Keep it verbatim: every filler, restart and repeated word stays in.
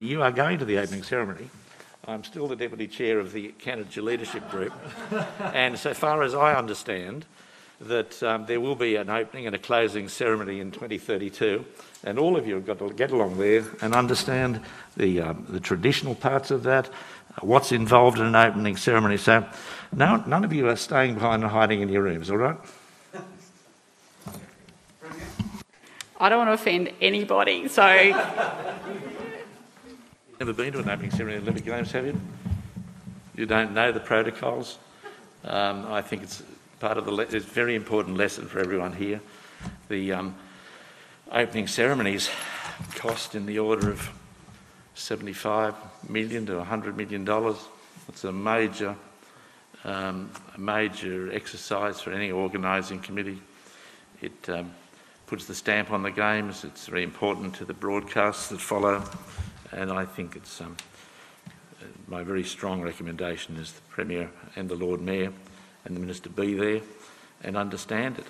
You are going to the opening ceremony. I'm still the Deputy Chair of the Canada Leadership Group. And so far as I understand, that um, there will be an opening and a closing ceremony in twenty thirty-two. And all of you have got to get along there and understand the, um, the traditional parts of that, what's involved in an opening ceremony. So no, none of you are staying behind and hiding in your rooms, all right? I don't want to offend anybody, so... Never been to an opening ceremony at the Olympic Games, have you? You don't know the protocols. Um, I think it's part of the le it's a very important lesson for everyone here. The um, opening ceremonies cost in the order of seventy-five million dollars to one hundred million dollars. It's a major, um, a major exercise for any organising committee. It um, puts the stamp on the games. It's very important to the broadcasts that follow. And I think it's um, my very strong recommendation is the Premier and the Lord Mayor and the Minister be there and understand it.